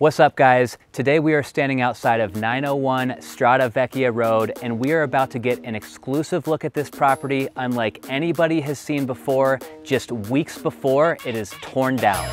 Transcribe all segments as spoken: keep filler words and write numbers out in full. What's up, guys? Today we are standing outside of nine oh one Strada Vecchia Road, and we are about to get an exclusive look at this property unlike anybody has seen before. Just weeks before, it is torn down.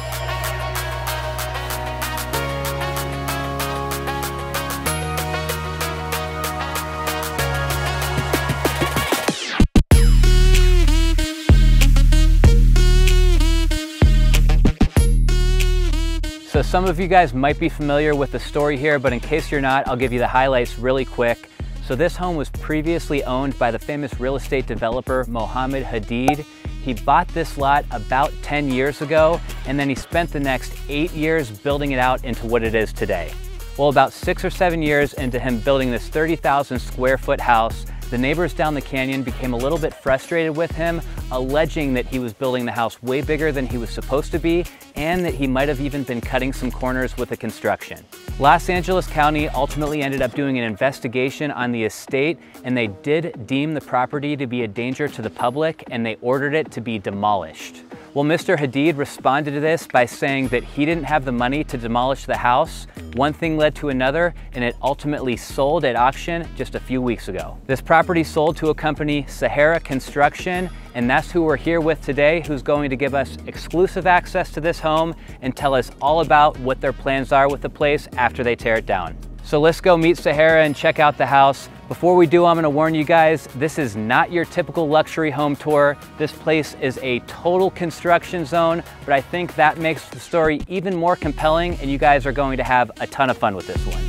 So some of you guys might be familiar with the story here, but in case you're not, I'll give you the highlights really quick. So this home was previously owned by the famous real estate developer, Mohamed Hadid. He bought this lot about ten years ago, and then he spent the next eight years building it out into what it is today. Well, about six or seven years into him building this thirty thousand square foot house, the neighbors down the canyon became a little bit frustrated with him, alleging that he was building the house way bigger than he was supposed to be, and that he might have even been cutting some corners with the construction. Los Angeles County ultimately ended up doing an investigation on the estate, and they did deem the property to be a danger to the public, and they ordered it to be demolished. Well, Mister Hadid responded to this by saying that he didn't have the money to demolish the house. One thing led to another, and it ultimately sold at auction just a few weeks ago. This property sold to a company, Sahara Construction, and that's who we're here with today, who's going to give us exclusive access to this home and tell us all about what their plans are with the place after they tear it down. So let's go meet Sahara and check out the house. Before we do, I'm gonna warn you guys, this is not your typical luxury home tour. This place is a total construction zone, but I think that makes the story even more compelling, and you guys are going to have a ton of fun with this one.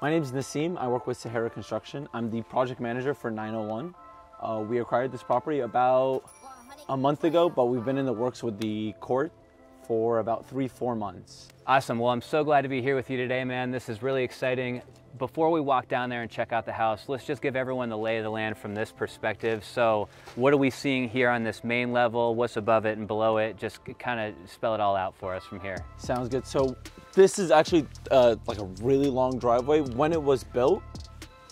My name is Nassim. I work with Sahara Construction. I'm the project manager for nine oh one. Uh, we acquired this property about a month ago, but we've been in the works with the court for about three, four months. Awesome. Well, I'm so glad to be here with you today, man. This is really exciting. Before we walk down there and check out the house, let's just give everyone the lay of the land from this perspective. So what are we seeing here on this main level? What's above it and below it? Just kind of spell it all out for us from here. Sounds good. So this is actually uh, like a really long driveway. When it was built,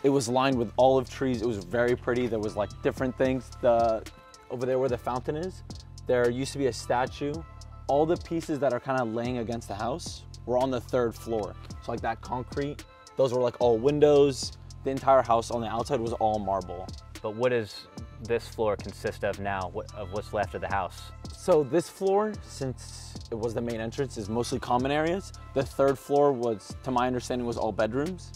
it was lined with olive trees. It was very pretty. There was like different things. The over there where the fountain is, there used to be a statue. All the pieces that are kind of laying against the house were on the third floor. So like that concrete, those were like all windows. The entire house on the outside was all marble. But what does this floor consist of now, what, of what's left of the house? So this floor, since it was the main entrance, is mostly common areas. The third floor was, to my understanding, was all bedrooms.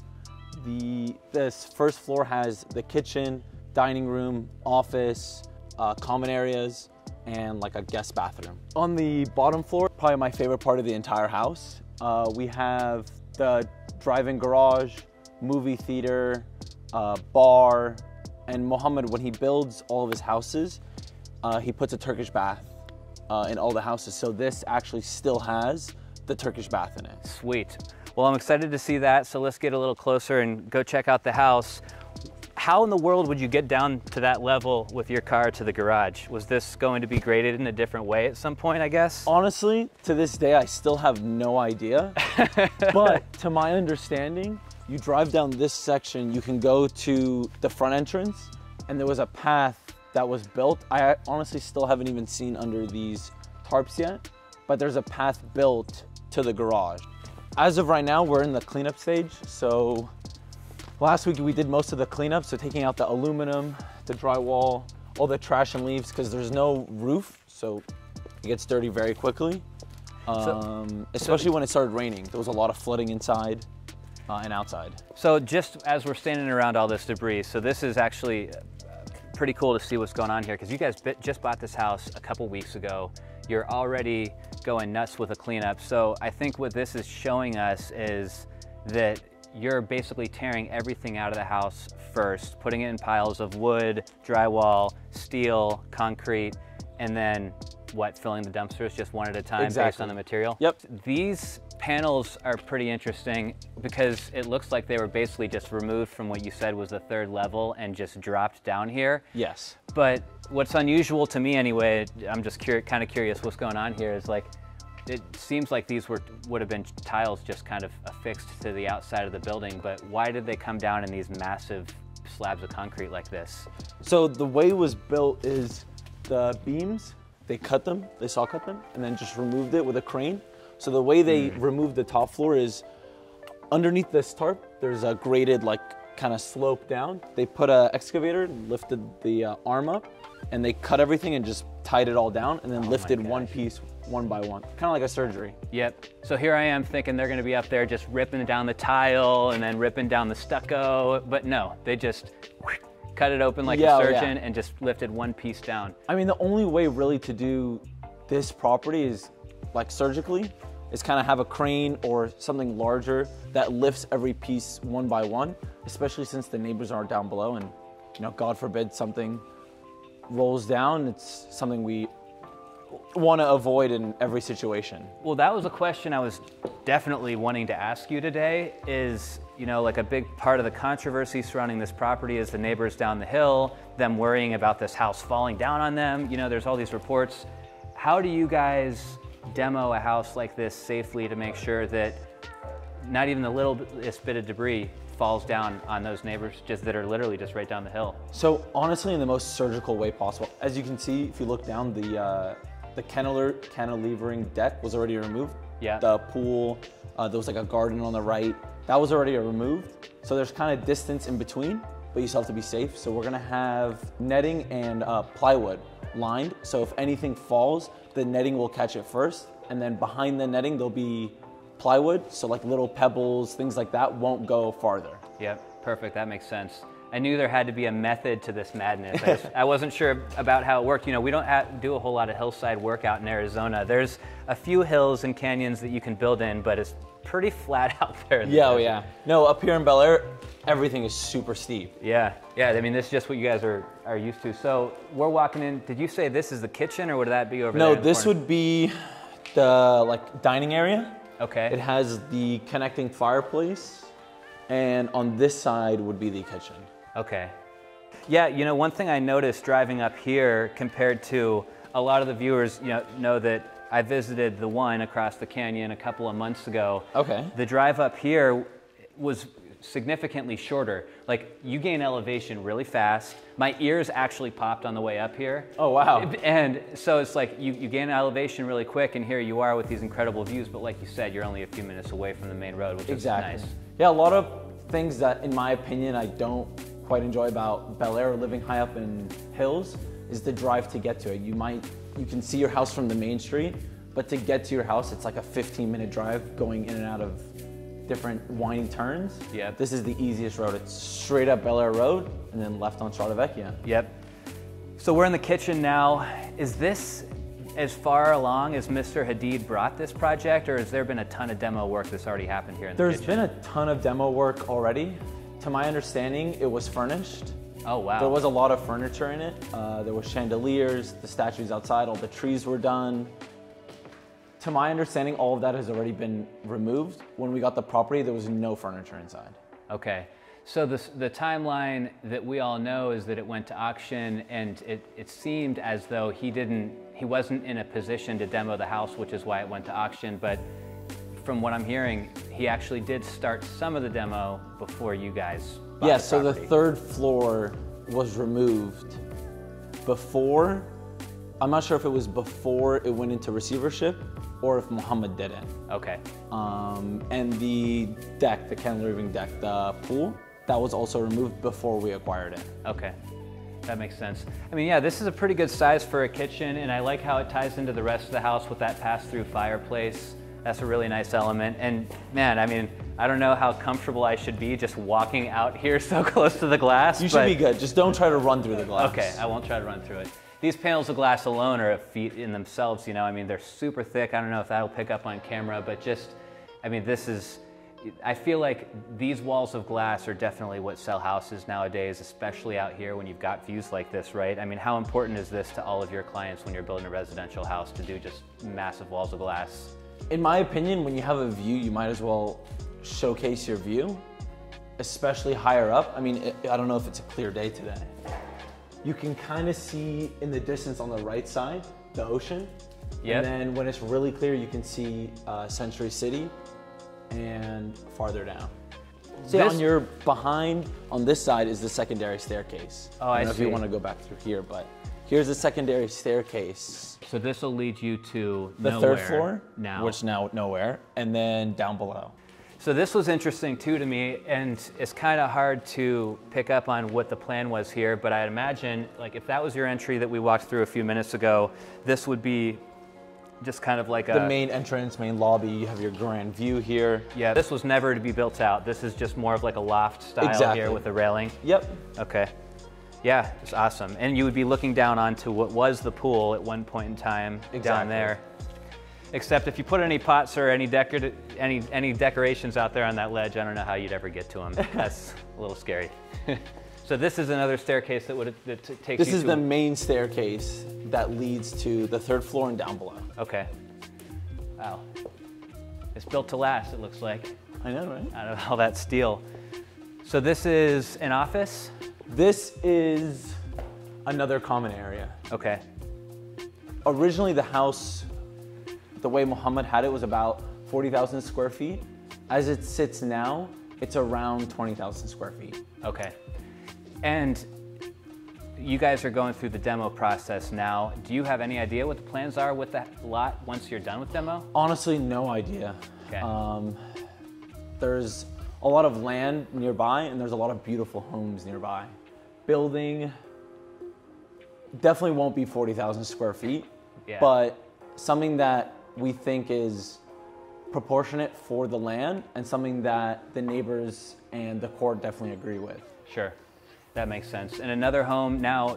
The, this first floor has the kitchen, dining room, office, Uh, common areas, and like a guest bathroom. On the bottom floor, probably my favorite part of the entire house, uh, we have the drive-in garage, movie theater, uh, bar, and Mohammed, when he builds all of his houses, uh, he puts a Turkish bath uh, in all the houses. So this actually still has the Turkish bath in it. Sweet. Well, I'm excited to see that. So let's get a little closer and go check out the house. How in the world would you get down to that level with your car to the garage? Was this going to be graded in a different way at some point, I guess? Honestly, to this day, I still have no idea. But to my understanding, you drive down this section, you can go to the front entrance, and there was a path that was built. I honestly still haven't even seen under these tarps yet, but there's a path built to the garage. As of right now, we're in the cleanup stage, so last week we did most of the cleanup, so taking out the aluminum, the drywall, all the trash and leaves, because there's no roof, so it gets dirty very quickly. Um, so, especially so when it started raining. There was a lot of flooding inside uh, and outside. So just as we're standing around all this debris, so this is actually pretty cool to see what's going on here, because you guys bit, just bought this house a couple weeks ago. You're already going nuts with a cleanup. So I think what this is showing us is that you're basically tearing everything out of the house first, putting it in piles of wood, drywall, steel, concrete, and then what, filling the dumpsters just one at a time exactly. Based on the material? Yep. These panels are pretty interesting because it looks like they were basically just removed from what you said was the third level and just dropped down here. Yes. But what's unusual to me anyway, I'm just kind of curious what's going on here is like, it seems like these were would have been tiles just kind of affixed to the outside of the building, but why did they come down in these massive slabs of concrete like this. So the way it was built is the beams, they cut them, they saw cut them, and then just removed it with a crane. So the way they mm. removed the top floor is underneath this tarp, there's a graded like kind of slope down. They put an excavator, lifted the uh, arm up, and they cut everything and just tied it all down and then oh lifted one piece one by one, kind of like a surgery. Yep, so here I am thinking they're gonna be up there just ripping down the tile and then ripping down the stucco, but no, they just cut it open like yeah, a surgeon yeah. and just lifted one piece down. I mean, the only way really to do this property is like surgically, is kind of have a crane or something larger that lifts every piece one by one, especially since the neighbors are down below and, you know, God forbid something rolls down, it's something we want to avoid in every situation. Well, that was a question I was definitely wanting to ask you today is, you know, like a big part of the controversy surrounding this property is the neighbors down the hill, them worrying about this house falling down on them. You know, there's all these reports. How do you guys demo a house like this safely to make sure that not even the littlest bit of debris falls down on those neighbors just that are literally just right down the hill? So honestly, in the most surgical way possible. As you can see, if you look down, the uh, the cantilever, cantilevering deck was already removed. Yeah. The pool, uh, there was like a garden on the right. That was already removed. So there's kind of distance in between, but you still have to be safe. So we're gonna have netting and uh, plywood lined. So if anything falls, the netting will catch it first. And then behind the netting, there'll be plywood. So like little pebbles, things like that won't go farther. Yep, perfect, that makes sense. I knew there had to be a method to this madness. I, just, I wasn't sure about how it worked. You know, we don't have, do a whole lot of hillside work out in Arizona. There's a few hills and canyons that you can build in, but it's pretty flat out there. Yeah, oh yeah. No, up here in Bel Air, everything is super steep. Yeah, yeah, I mean, this is just what you guys are, are used to. So we're walking in, did you say this is the kitchen or would that be over no, there? No, this would be the like dining area. Okay. It has the connecting fireplace, and on this side would be the kitchen. Okay. Yeah, you know, one thing I noticed driving up here compared to a lot of the viewers, you know, know that I visited the one across the canyon a couple of months ago. Okay. The drive up here was significantly shorter. Like, you gain elevation really fast. My ears actually popped on the way up here. Oh, wow. And so it's like, you, you gain elevation really quick, and here you are with these incredible views, but like you said, you're only a few minutes away from the main road, which exactly. is nice. Yeah, a lot of things that, in my opinion, I don't quite enjoy about Bel Air, living high up in hills, is the drive to get to it. You might, you can see your house from the main street, but to get to your house, it's like a fifteen minute drive going in and out of different winding turns. Yep. This is the easiest road. It's straight up Bel Air Road and then left on Strada Vecchia. Yep. So we're in the kitchen now. Is this as far along as Mister Hadid brought this project, or has there been a ton of demo work that's already happened here in the kitchen? There's been a ton of demo work already. To my understanding, it was furnished. Oh, wow. There was a lot of furniture in it. Uh, there was chandeliers, the statues outside, all the trees were done. To my understanding, all of that has already been removed. When we got the property, there was no furniture inside. Okay, so this, the timeline that we all know is that it went to auction, and it, it seemed as though he didn't, he wasn't in a position to demo the house, which is why it went to auction, but from what I'm hearing, he actually did start some of the demo before you guys bought yeah, the so property. The third floor was removed before, I'm not sure if it was before it went into receivership or if Mohamed didn't. Okay. Um, and the deck, the cantilevering deck, the pool, that was also removed before we acquired it. Okay. That makes sense. I mean, yeah, this is a pretty good size for a kitchen, and I like how it ties into the rest of the house with that pass-through fireplace. That's a really nice element. And man, I mean, I don't know how comfortable I should be just walking out here so close to the glass. You should be good. Just don't try to run through the glass. Okay, I won't try to run through it. These panels of glass alone are a feat in themselves, you know, I mean, they're super thick. I don't know if that'll pick up on camera, but just, I mean, this is, I feel like these walls of glass are definitely what sell houses nowadays, especially out here when you've got views like this, right? I mean, how important is this to all of your clients when you're building a residential house to do just massive walls of glass? In my opinion, when you have a view, you might as well showcase your view, especially higher up. I mean, it, I don't know if it's a clear day today. You can kind of see in the distance on the right side, the ocean. Yep. And then when it's really clear, you can see uh, Century City and farther down. See, this, on your behind, on this side is the secondary staircase. Oh, I, I don't know if you want to go back through here, but here's the secondary staircase. So this will lead you to the nowhere, third floor, now. which now nowhere, and then down below. So this was interesting too to me, and it's kind of hard to pick up on what the plan was here, but I'd imagine, like, if that was your entry that we walked through a few minutes ago, this would be just kind of like the a- The main entrance, main lobby, you have your grand view here. Yeah, this was never to be built out. This is just more of like a loft style exactly. here with a railing. Yep. Okay. Yeah, it's awesome. And you would be looking down onto what was the pool at one point in time exactly. down there. Except if you put any pots or any, decor any, any decorations out there on that ledge, I don't know how you'd ever get to them. That's a little scary. So this is another staircase that would that takes you to- This is the main staircase that leads to the third floor and down below. Okay. Wow. It's built to last, it looks like. I know, right? Out of all that steel. So this is an office? This is another common area. Okay. Originally the house, the way Mohamed had it, was about forty thousand square feet. As it sits now, it's around twenty thousand square feet. Okay. And you guys are going through the demo process now. Do you have any idea what the plans are with that lot once you're done with demo? Honestly, no idea. Okay. Um, there's a lot of land nearby, and there's a lot of beautiful homes nearby. Building definitely won't be forty thousand square feet, yeah. but something that we think is proportionate for the land and something that the neighbors and the court definitely agree with. Sure, that makes sense. And another home now,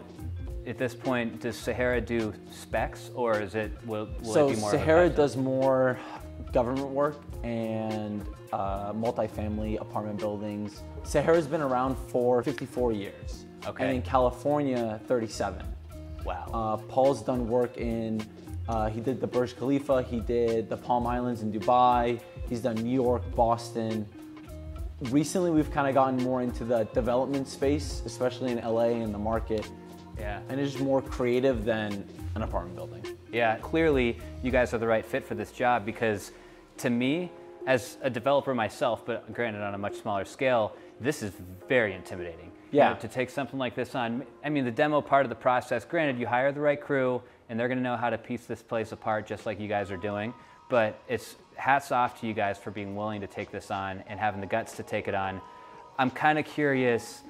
at this point, does Sahara do specs or is it, will, will so it be more Sahara does more government work and uh, multifamily apartment buildings. Sahara's been around for fifty-four years. Okay. And in California, thirty-seven. Wow. Uh, Paul's done work in Uh, he did the Burj Khalifa, he did the Palm Islands in Dubai, he's done New York, Boston. Recently, we've kind of gotten more into the development space, especially in L A and the market. Yeah. And it's just more creative than an apartment building. Yeah, clearly you guys are the right fit for this job because to me, as a developer myself, but granted on a much smaller scale, this is very intimidating. Yeah. You know, to take something like this on, I mean, the demo part of the process, granted you hire the right crew, and they're gonna know how to piece this place apart just like you guys are doing. But it's hats off to you guys for being willing to take this on and having the guts to take it on. I'm kind of curious,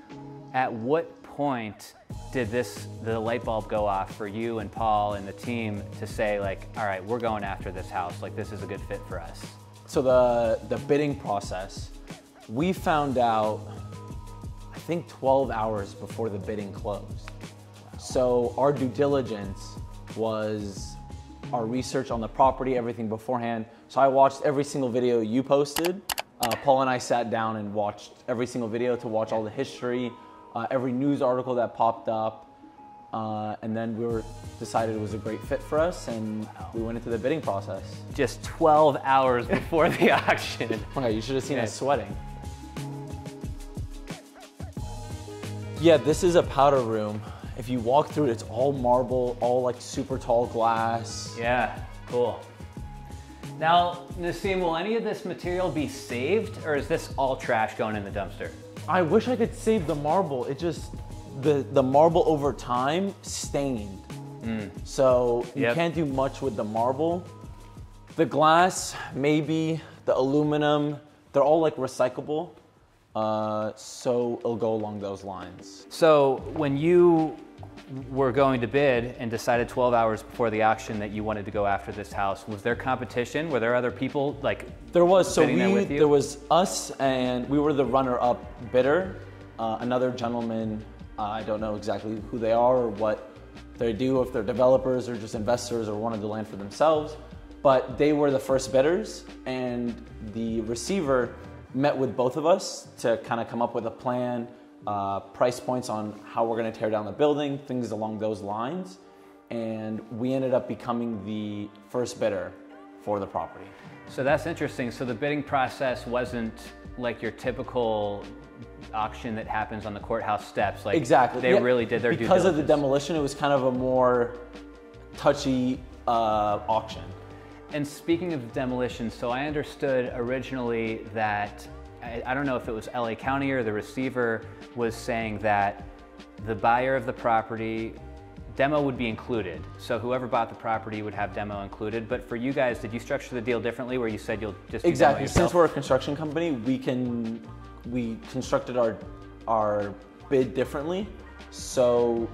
at what point did this, the light bulb go off for you and Paul and the team to say like, all right, we're going after this house, like this is a good fit for us? So the, the bidding process, we found out, I think twelve hours before the bidding closed. Wow. So our due diligence was our research on the property, everything beforehand. So I watched every single video you posted. Uh, Paul and I sat down and watched every single video to watch all the history, uh, every news article that popped up. Uh, and then we were decided it was a great fit for us and we went into the bidding process. Just twelve hours before the auction. Wow, you should have seen yeah. us sweating. Yeah, this is a powder room. If you walk through it, it's all marble, all like super tall glass. Yeah, cool. Now, Nassim, will any of this material be saved or is this all trash going in the dumpster? I wish I could save the marble. It just, the, the marble over time stained. Mm. So you yep. can't do much with the marble. The glass, maybe, the aluminum, they're all like recyclable. Uh, so it'll go along those lines. So when you were going to bid and decided twelve hours before the auction that you wanted to go after this house, was there competition? Were there other people like there was so we there, with you? There was us and we were the runner-up bidder. Uh, another gentleman, uh, I don't know exactly who they are or what they do, if they're developers or just investors or wanted the land for themselves, but they were the first bidders and the receiver met with both of us to kind of come up with a plan, uh, price points on how we're gonna tear down the building, things along those lines. And we ended up becoming the first bidder for the property. So that's interesting. So the bidding process wasn't like your typical auction that happens on the courthouse steps. Like exactly. They yeah. really did their due diligence. Because of the demolition, it was kind of a more touchy uh, auction. And speaking of demolition, so I understood originally that I, I don't know if it was L A County or the receiver, was saying that the buyer of the property, demo would be included. So whoever bought the property would have demo included. But for you guys, did you structure the deal differently where you said you'll just exactly. Since we're a construction company, we can we constructed our our bid differently. So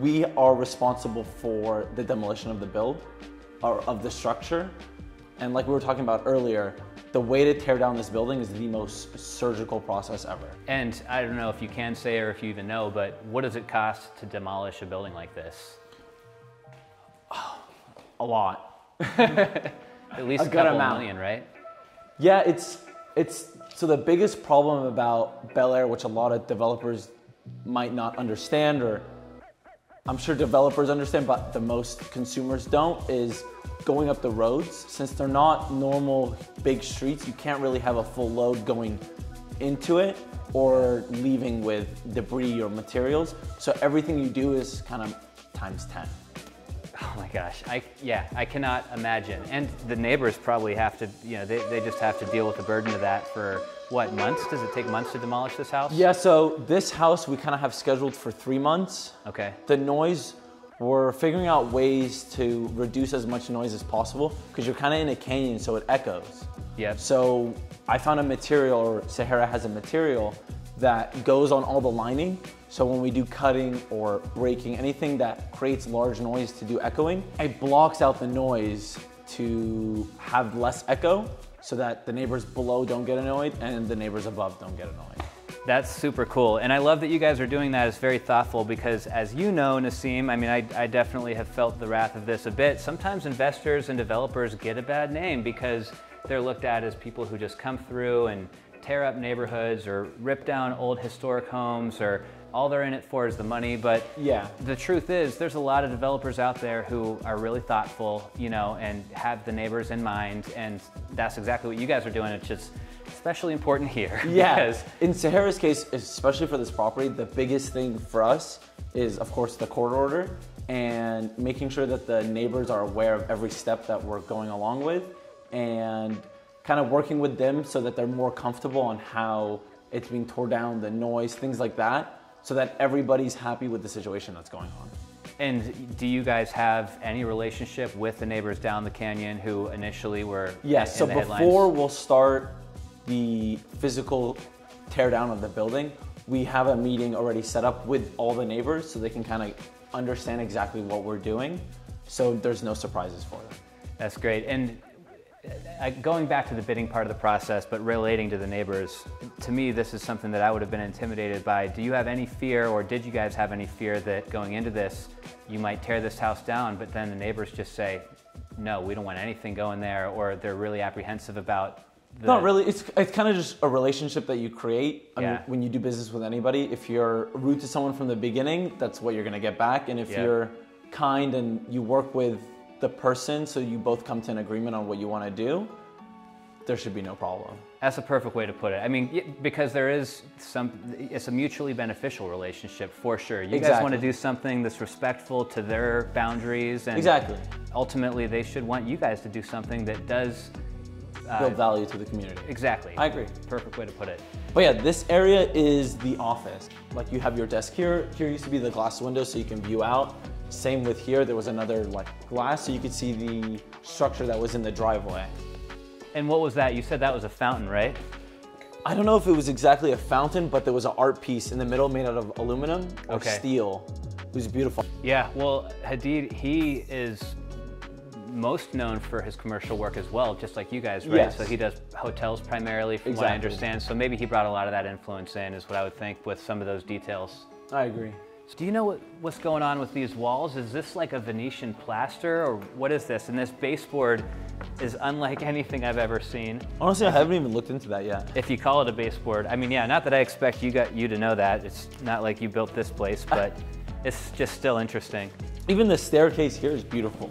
we are responsible for the demolition of the build or of the structure. And like we were talking about earlier, the way to tear down this building is the most surgical process ever. And I don't know if you can say or if you even know, but what does it cost to demolish a building like this? Oh, a lot. At least a, a couple million, right? Yeah, it's, it's, so the biggest problem about Bel Air, which a lot of developers might not understand, or I'm sure developers understand, but the most consumers don't, is going up the roads. Since they're not normal big streets, you can't really have a full load going into it or leaving with debris or materials. So everything you do is kind of times ten. Oh my gosh, I, yeah, I cannot imagine. And the neighbors probably have to, you know, they, they just have to deal with the burden of that for what, months? Does it take months to demolish this house? Yeah, so this house we kind of have scheduled for three months. Okay. The noise, we're figuring out ways to reduce as much noise as possible because you're kind of in a canyon, so it echoes. Yeah. So I found a material, or Sahara has a material that goes on all the lining. So when we do cutting or breaking, anything that creates large noise to do echoing, it blocks out the noise to have less echo so that the neighbors below don't get annoyed and the neighbors above don't get annoyed. That's super cool. And I love that you guys are doing that. It's very thoughtful because, as you know, Nassim, I mean, I, I definitely have felt the wrath of this a bit. Sometimes investors and developers get a bad name because they're looked at as people who just come through and tear up neighborhoods or rip down old historic homes, or all they're in it for is the money. But yeah, the truth is there's a lot of developers out there who are really thoughtful, you know, and have the neighbors in mind. And that's exactly what you guys are doing. It's just especially important here. Yeah, in Sahara's case, especially for this property, the biggest thing for us is, of course, the court order and making sure that the neighbors are aware of every step that we're going along with and kind of working with them so that they're more comfortable on how it's being torn down, the noise, things like that, so that everybody's happy with the situation that's going on. And do you guys have any relationship with the neighbors down the canyon who initially were yes, in the headlines? Yes, so before we'll start the physical teardown of the building, we have a meeting already set up with all the neighbors so they can kind of understand exactly what we're doing, so there's no surprises for them. That's great. And going back to the bidding part of the process, but relating to the neighbors, to me this is something that I would have been intimidated by. Do you have any fear, or did you guys have any fear, that going into this you might tear this house down but then the neighbors just say, no, we don't want anything going there, or they're really apprehensive about The... Not really. It's, it's kind of just a relationship that you create. I yeah. mean, when you do business with anybody, if you're rude to someone from the beginning, that's what you're going to get back. And if yeah. you're kind and you work with the person so you both come to an agreement on what you want to do, there should be no problem. That's a perfect way to put it. I mean, because there is some, it's a mutually beneficial relationship for sure. You exactly. guys want to do something that's respectful to their boundaries. And exactly. ultimately, they should want you guys to do something that does build uh, value to the community. Exactly. I agree. Perfect way to put it. But yeah, this area is the office. Like, you have your desk here. Here used to be the glass window so you can view out. Same with here, there was another like glass so you could see the structure that was in the driveway. And what was that? You said that was a fountain, right? I don't know if it was exactly a fountain, but there was an art piece in the middle made out of aluminum or okay. steel. It was beautiful. Yeah, well, Hadid, he is most known for his commercial work as well, just like you guys, right? Yes. So he does hotels primarily, from exactly. what I understand. So maybe he brought a lot of that influence in, is what I would think, with some of those details. I agree. So do you know what, what's going on with these walls? Is this like a Venetian plaster, or what is this? And this baseboard is unlike anything I've ever seen. Honestly, I haven't even looked into that yet. If you call it a baseboard. I mean, yeah, not that I expect you got you to know that. It's not like you built this place, but it's just still interesting. Even the staircase here is beautiful.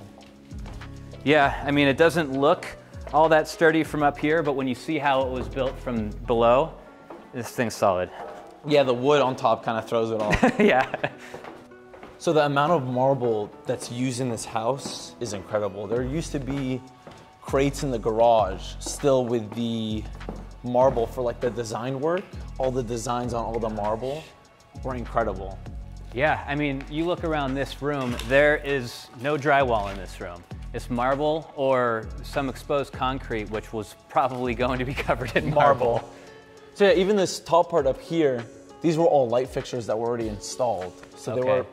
Yeah, I mean, it doesn't look all that sturdy from up here, but when you see how it was built from below, this thing's solid. Yeah, the wood on top kind of throws it off. Yeah. So the amount of marble that's used in this house is incredible. There used to be crates in the garage still with the marble for like the design work, all the designs on all the marble were incredible. Yeah, I mean, you look around this room, there is no drywall in this room. It's marble or some exposed concrete, which was probably going to be covered in marble. marble. So yeah, even this top part up here, these were all light fixtures that were already installed. So okay. they were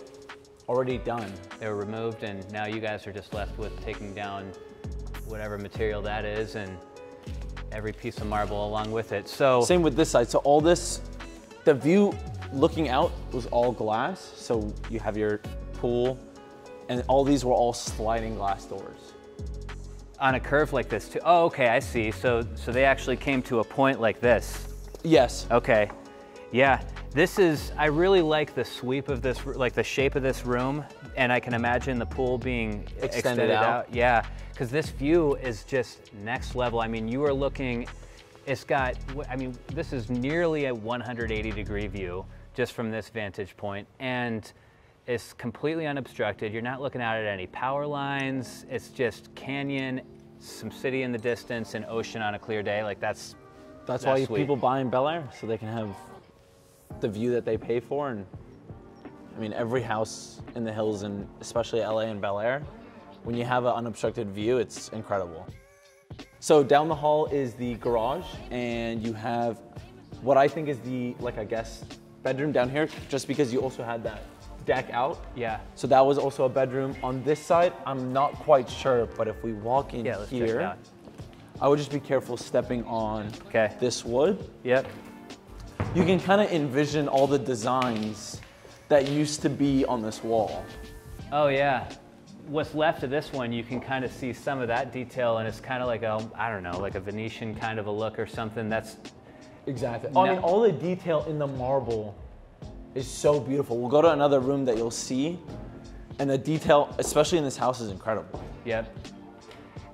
already done. They were removed, and now you guys are just left with taking down whatever material that is and every piece of marble along with it. So same with this side. So all this, the view, looking out was all glass, so you have your pool, and all these were all sliding glass doors. On a curve like this too? Oh, okay, I see. So so they actually came to a point like this? Yes. Okay, yeah. This is, I really like the sweep of this, like the shape of this room, and I can imagine the pool being extended, extended out. out. Yeah, because this view is just next level. I mean, you are looking, it's got, I mean, this is nearly a one hundred eighty degree view just from this vantage point, and it's completely unobstructed. You're not looking out at any power lines. It's just canyon, some city in the distance, and ocean on a clear day. Like that's That's, that's why sweet. people buy in Bel Air, so they can have the view that they pay for. And I mean, every house in the hills, and especially L A and Bel Air, when you have an unobstructed view, it's incredible. So down the hall is the garage, and you have what I think is the, like I guess, bedroom down here, just because you also had that deck out. Yeah. So that was also a bedroom. On this side, I'm not quite sure, but if we walk in yeah, let's here, check it out. I would just be careful stepping on okay. this wood. Yep. You can kind of envision all the designs that used to be on this wall. Oh yeah. What's left of this one, you can kind of see some of that detail, and it's kind of like a, I don't know, like a Venetian kind of a look or something. That's exactly. No. I mean, all the detail in the marble is so beautiful. We'll go to another room that you'll see, and the detail, especially in this house, is incredible. Yep.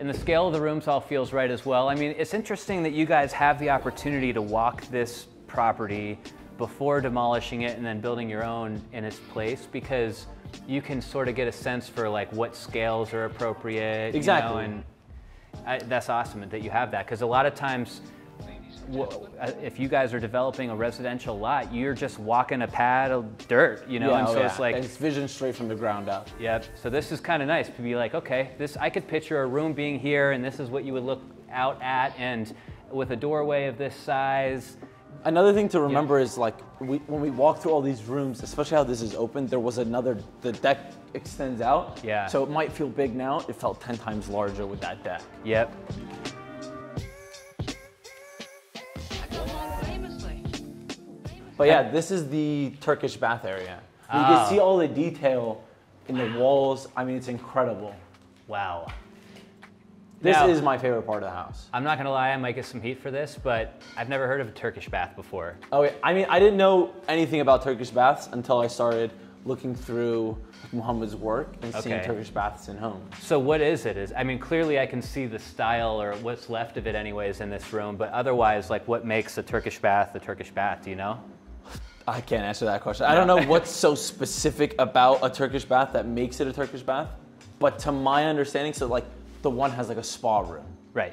And the scale of the rooms all feels right as well. I mean, it's interesting that you guys have the opportunity to walk this property before demolishing it and then building your own in its place, because you can sort of get a sense for like what scales are appropriate. Exactly. You know, and I, that's awesome that you have that, because a lot of times if you guys are developing a residential lot, you're just walking a pad of dirt, you know, yeah, and so yeah. it's like... it's vision straight from the ground up. Yep, so this is kind of nice to be like, okay, this I could picture a room being here, and this is what you would look out at, and with a doorway of this size. Another thing to remember yeah. is like, we, when we walk through all these rooms, especially how this is open, there was another, the deck extends out. Yeah. So it might feel big now, it felt ten times larger with that deck. Yep. But yeah, this is the Turkish bath area. You oh. can see all the detail in the wow. walls. I mean, it's incredible. Wow. This now, is my favorite part of the house. I'm not gonna lie, I might get some heat for this, but I've never heard of a Turkish bath before. Oh yeah, I mean, I didn't know anything about Turkish baths until I started looking through Mohamed's work and okay. seeing Turkish baths in homes. So what is it? Is I mean, clearly I can see the style or what's left of it anyways in this room, but otherwise, like what makes a Turkish bath a Turkish bath, do you know? I can't answer that question. I don't know what's so specific about a Turkish bath that makes it a Turkish bath, but to my understanding, so like the one has like a spa room. Right.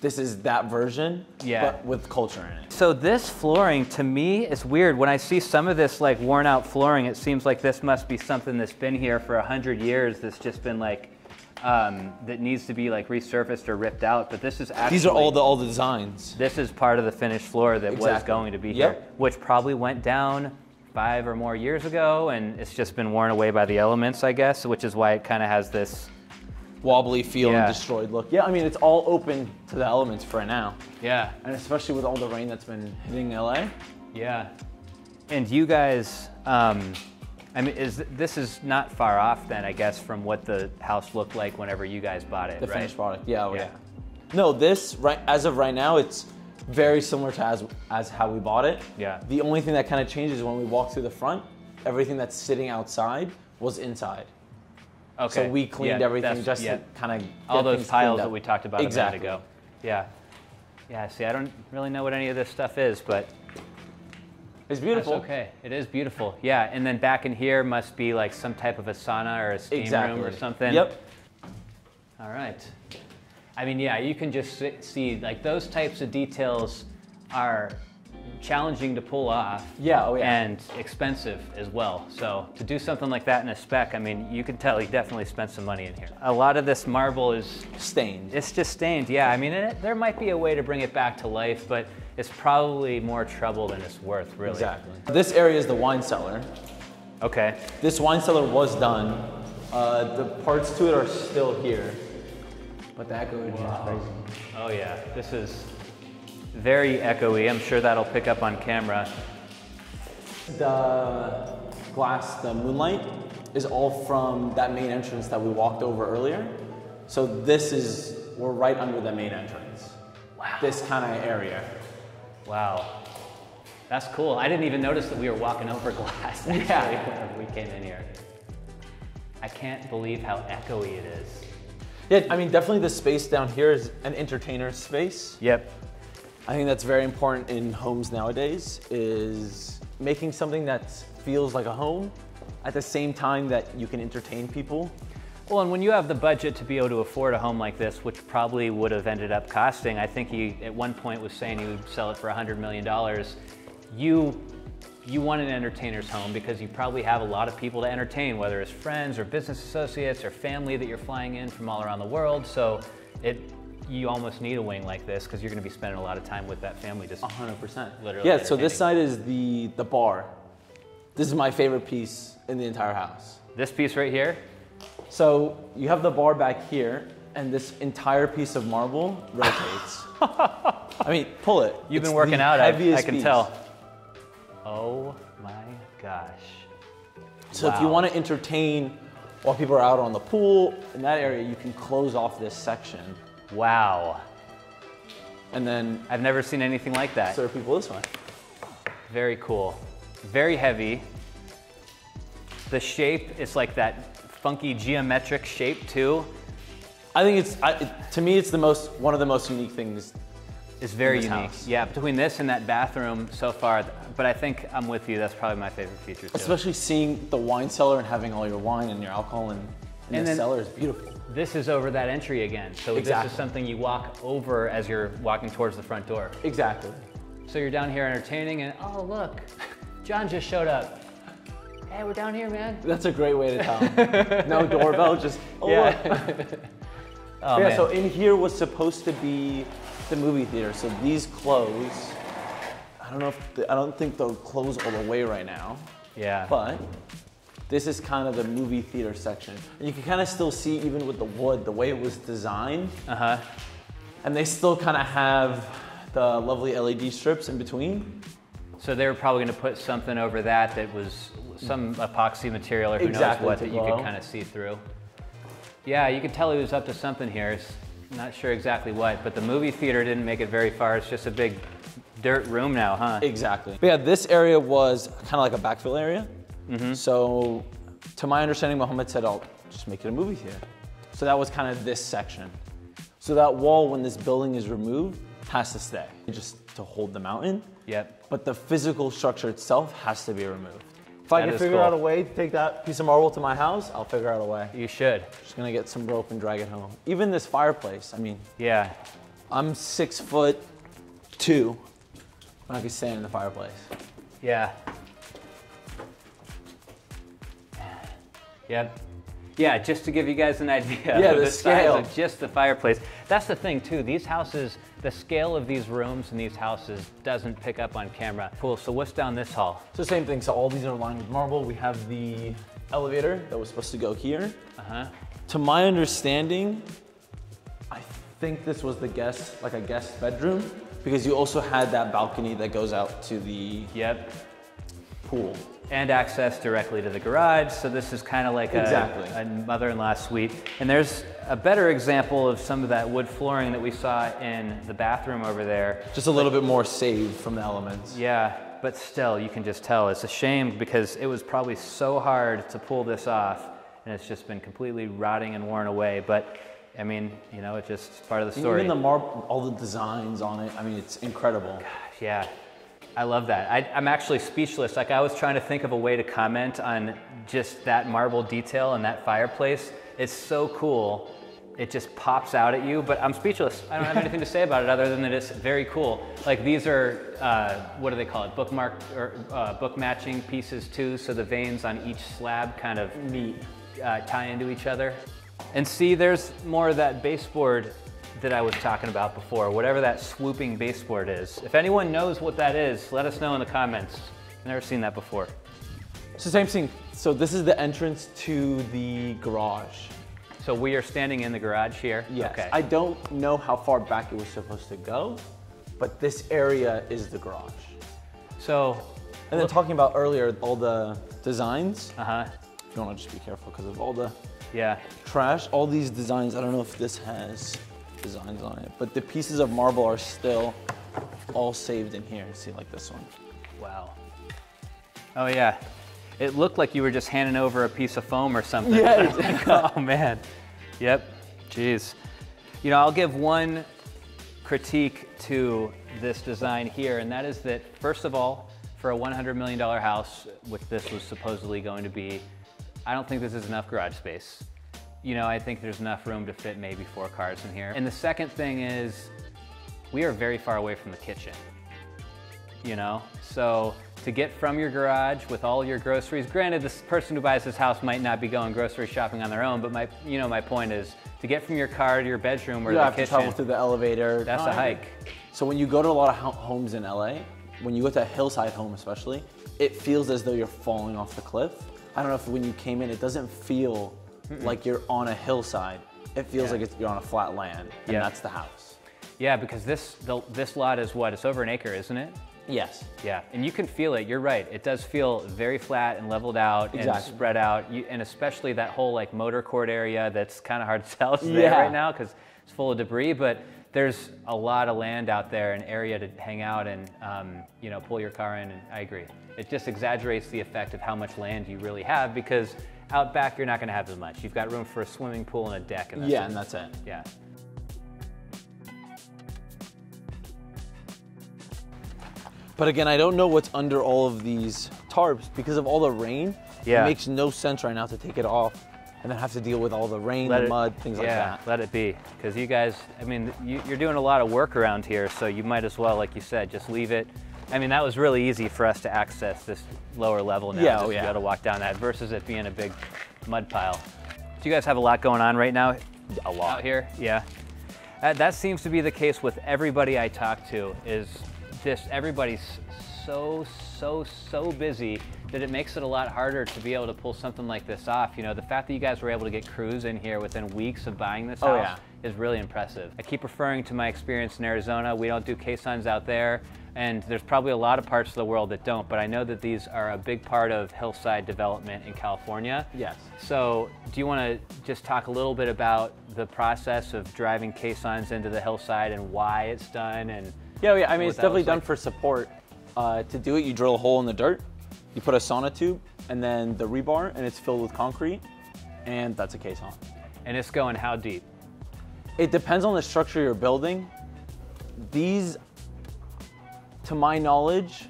This is that version, yeah. but with culture in it. So this flooring to me is weird. When I see some of this like worn out flooring, it seems like this must be something that's been here for a hundred years that's just been like, um, that needs to be like resurfaced or ripped out, but this is actually- These are all the all the designs. This is part of the finished floor that exactly. was going to be yep. here, which probably went down five or more years ago, and it's just been worn away by the elements, I guess, which is why it kind of has this- wobbly feel yeah. and destroyed look. Yeah, I mean, it's all open to the elements for now. Yeah. And especially with all the rain that's been hitting L A. Yeah. And you guys, um, I mean, is, this is not far off then, I guess, from what the house looked like whenever you guys bought it, The right? finished product, yeah, yeah. yeah. No, this, right, as of right now, it's very similar to as, as how we bought it. Yeah. The only thing that kind of changes when we walk through the front, everything that's sitting outside was inside. Okay. So we cleaned yeah, everything just yeah. to kind of all those piles that we talked about exactly. a minute ago. Yeah. Yeah, see, I don't really know what any of this stuff is, but it's beautiful. That's okay. It is beautiful. Yeah, and then back in here must be like some type of a sauna or a steam exactly. room or something. Yep. All right. I mean, yeah, you can just see like those types of details are challenging to pull off, yeah, oh, yeah, and expensive as well. So to do something like that in a spec, I mean, you can tell he definitely spent some money in here. A lot of this marble is stained. It's just stained, yeah. I mean, it, there might be a way to bring it back to life, but it's probably more trouble than it's worth, really. Exactly. This area is the wine cellar. Okay. This wine cellar was done. Uh, the parts to it are still here, but the echo is crazy. Oh yeah, this is very echoey. I'm sure that'll pick up on camera. The glass, the moonlight, is all from that main entrance that we walked over earlier. So this is, we're right under the main entrance. Wow. This kind of area. Wow. That's cool. I didn't even notice that we were walking over glass, actually, yeah, when we came in here. I can't believe how echoey it is. Yeah, I mean, definitely the space down here is an entertainer's space. Yep. I think that's very important in homes nowadays, is making something that feels like a home at the same time that you can entertain people. Well, and when you have the budget to be able to afford a home like this, which probably would have ended up costing, I think he at one point was saying he would sell it for one hundred million dollars. You, you want an entertainer's home because you probably have a lot of people to entertain, whether it's friends or business associates or family that you're flying in from all around the world. So it, you almost need a wing like this because you're going to be spending a lot of time with that family. Just one hundred percent. Literally. Yeah, so this side is the, the bar. This is my favorite piece in the entire house. This piece right here? So you have the bar back here, and this entire piece of marble rotates. I mean, pull it. You've it's been working out, I, I can piece. tell. Oh my gosh. So wow. If you want to entertain while people are out on the pool, in that area, you can close off this section. Wow. And then I've never seen anything like that. Serve people this one. Very cool. Very heavy. The shape is like that funky geometric shape too. I think it's, I, it, to me, it's the most, one of the most unique things. It's very unique. House. Yeah, between this and that bathroom so far, but I think I'm with you. That's probably my favorite feature too. Especially seeing the wine cellar and having all your wine and your alcohol in, in and the cellar is beautiful. This is over that entry again. So exactly. This is something you walk over as you're walking towards the front door. Exactly. So you're down here entertaining and, oh look, John just showed up. Hey, we're down here, man. That's a great way to tell. No doorbell, just, oh yeah. Look. Oh, yeah, man. So in here was supposed to be the movie theater. So these close, I don't know if, the, I don't think they'll close all the way right now. Yeah. But this is kind of the movie theater section. And you can kind of still see, even with the wood, the way it was designed. Uh-huh. And they still kind of have the lovely L E D strips in between. So they were probably going to put something over that that was some epoxy material or who exactly knows what that glow. You could kind of see through. Yeah, you could tell he was up to something here. It's not sure exactly what, but the movie theater didn't make it very far. It's just a big dirt room now, huh? Exactly. But yeah, this area was kind of like a backfill area. Mm-hmm. So, to my understanding, Mohamed said, I'll just make it a movie theater. So that was kind of this section. So that wall, when this building is removed, has to stay, just to hold the mountain. Yep. But the physical structure itself has to be removed. If I that can figure cool. out a way to take that piece of marble to my house, I'll figure out a way. You should. I'm just gonna get some rope and drag it home. Even this fireplace, I mean. Yeah. I'm six foot two, and I can stand in the fireplace. Yeah. Yep. Yeah, just to give you guys an idea yeah, of the, the scale size of just the fireplace. That's the thing too, these houses, the scale of these rooms and these houses doesn't pick up on camera. Cool, so what's down this hall? So same thing, so all these are lined with marble. We have the elevator that was supposed to go here. Uh-huh. To my understanding, I think this was the guest, like a guest bedroom, because you also had that balcony that goes out to the yep. pool. And access directly to the garage. So this is kind of like a, exactly. a mother-in-law suite. And there's a better example of some of that wood flooring that we saw in the bathroom over there. Just a little but, bit more saved from the elements. Yeah, but still, you can just tell. It's a shame because it was probably so hard to pull this off and it's just been completely rotting and worn away. But I mean, you know, it's just part of the story. Even the marble, all the designs on it, I mean, it's incredible. Gosh, yeah. I love that. I, I'm actually speechless. Like I was trying to think of a way to comment on just that marble detail and that fireplace. It's so cool. It just pops out at you, but I'm speechless. I don't have anything to say about it other than that it's very cool. Like these are, uh, what do they call it? Bookmark or uh, book matching pieces too. So the veins on each slab kind of neat uh, tie into each other. And see, there's more of that baseboard that I was talking about before, whatever that swooping baseboard is. If anyone knows what that is, let us know in the comments. I've never seen that before. So same thing. So this is the entrance to the garage. So we are standing in the garage here? Yes. Okay. I don't know how far back it was supposed to go, but this area is the garage. So, and then talking about earlier, all the designs. Uh-huh. You want to just be careful because of all the yeah. trash, all these designs. I don't know if this has designs on it, but the pieces of marble are still all saved in here. See, like this one. Wow. Oh, yeah. It looked like you were just handing over a piece of foam or something. Yeah, exactly. Oh man, yep, jeez. You know, I'll give one critique to this design here, and that is that, first of all, for a one hundred million dollar house, which this was supposedly going to be, I don't think this is enough garage space. You know, I think there's enough room to fit maybe four cars in here. And the second thing is, we are very far away from the kitchen, you know? So, to get from your garage with all your groceries. Granted, this person who buys this house might not be going grocery shopping on their own, but my, you know, my point is to get from your car to your bedroom or you the have kitchen. You have to travel through the elevator. That's oh, a hike. So when you go to a lot of homes in L A, when you go to a hillside home especially, it feels as though you're falling off the cliff. I don't know if when you came in, it doesn't feel Mm-mm. like you're on a hillside. It feels yeah. like it's, you're on a flat land, and yeah. that's the house. Yeah, because this, the, this lot is what? It's over an acre, isn't it? Yes. Yeah, and you can feel it, you're right. It does feel very flat and leveled out exactly. and spread out, you, and especially that whole like motor court area that's kind of hard to tell us yeah. there right now because it's full of debris, but there's a lot of land out there, an area to hang out and um, you know, pull your car in, and I agree. It just exaggerates the effect of how much land you really have because out back you're not gonna have as much. You've got room for a swimming pool and a deck. And that's yeah, it. and that's it. Yeah. But again, I don't know what's under all of these tarps because of all the rain. Yeah. It makes no sense right now to take it off and then have to deal with all the rain, the mud, things like that. Yeah, let it be. Because you guys, I mean, you, you're doing a lot of work around here, so you might as well, like you said, just leave it. I mean, that was really easy for us to access this lower level now. Yeah, oh yeah. You gotta walk down that versus it being a big mud pile. Do you guys have a lot going on right now? A lot. Out here? Yeah. That, that seems to be the case with everybody I talk to is, This, everybody's so, so, so busy that it makes it a lot harder to be able to pull something like this off. You know, the fact that you guys were able to get crews in here within weeks of buying this oh, house yeah. is really impressive. I keep referring to my experience in Arizona. We don't do caissons out there, and there's probably a lot of parts of the world that don't, but I know that these are a big part of hillside development in California. Yes. So do you wanna just talk a little bit about the process of driving caissons into the hillside and why it's done? and. Yeah, yeah, I mean, it's definitely done for support. Uh, to do it, you drill a hole in the dirt, you put a sonotube, and then the rebar, and it's filled with concrete, and that's a caisson. And it's going how deep? It depends on the structure you're building. These, to my knowledge,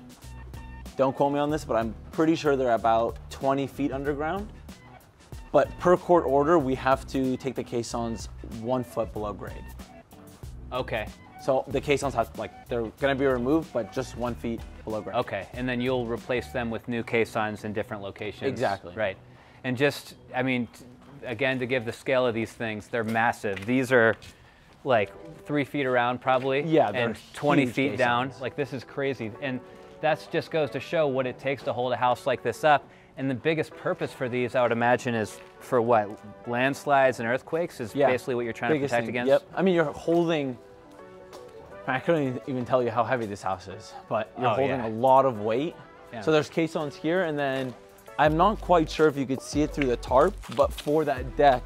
don't quote me on this, but I'm pretty sure they're about twenty feet underground. But per court order, we have to take the caissons one foot below grade. Okay. So the caissons have, like, they're gonna be removed, but just one feet below ground. Okay, and then you'll replace them with new caissons in different locations. Exactly. Right, and just, I mean, again, to give the scale of these things, they're massive. These are like three feet around probably. Yeah, they're and twenty feet caissons. Down. Like, this is crazy. And that just goes to show what it takes to hold a house like this up. And the biggest purpose for these, I would imagine, is for what? Landslides and earthquakes is yeah. basically what you're trying biggest to protect thing. Against? Yep, I mean, you're holding, I couldn't even tell you how heavy this house is, but you're oh, holding yeah. a lot of weight. Yeah. So there's caissons here, and then I'm not quite sure if you could see it through the tarp, but for that deck,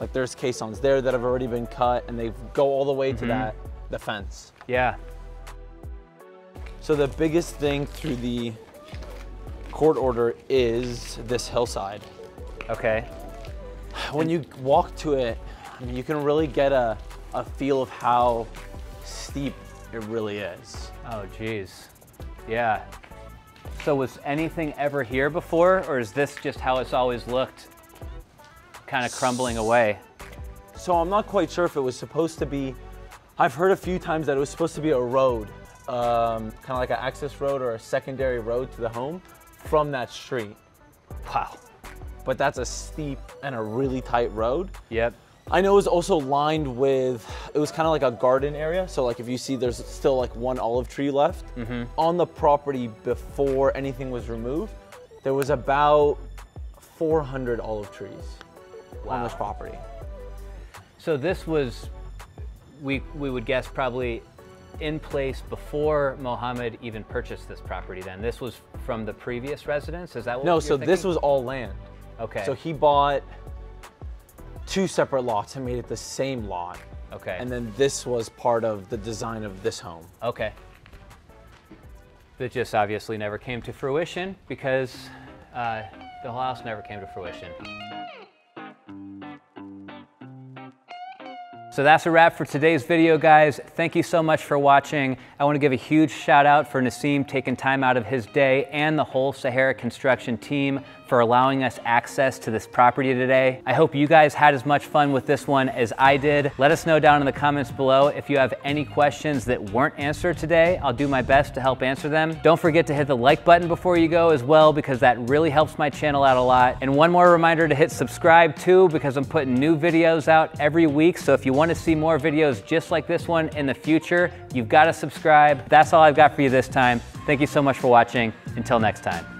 like there's caissons there that have already been cut, and they go all the way mm-hmm. to that, the fence. Yeah. So the biggest thing through the court order is this hillside. Okay. When you walk to it, I mean, you can really get a, a feel of how steep it really is. Oh geez, yeah. So was anything ever here before, or is this just how it's always looked, kind of crumbling away? So I'm not quite sure if it was supposed to be, I've heard a few times that it was supposed to be a road, um, kind of like an access road or a secondary road to the home from that street. Wow. But that's a steep and a really tight road. Yep. I know it was also lined with, it was kind of like a garden area. So like if you see there's still like one olive tree left. Mm-hmm. On the property before anything was removed, there was about four hundred olive trees. Wow. On this property. So this was, we, we would guess, probably in place before Mohamed even purchased this property then. This was from the previous residence? Is that what you're thinking? No, so this was all land. Okay. So he bought two separate lots and made it the same lot. Okay. And then this was part of the design of this home. Okay. That just obviously never came to fruition because uh, the whole house never came to fruition. So that's a wrap for today's video, guys. Thank you so much for watching. I want to give a huge shout out for Nassim taking time out of his day and the whole Sahara Construction team for allowing us access to this property today. I hope you guys had as much fun with this one as I did. Let us know down in the comments below if you have any questions that weren't answered today. I'll do my best to help answer them. Don't forget to hit the like button before you go as well, because that really helps my channel out a lot. And one more reminder to hit subscribe too, because I'm putting new videos out every week. So if you want want to see more videos just like this one in the future, you've got to subscribe. That's all I've got for you this time. Thank you so much for watching. Until next time.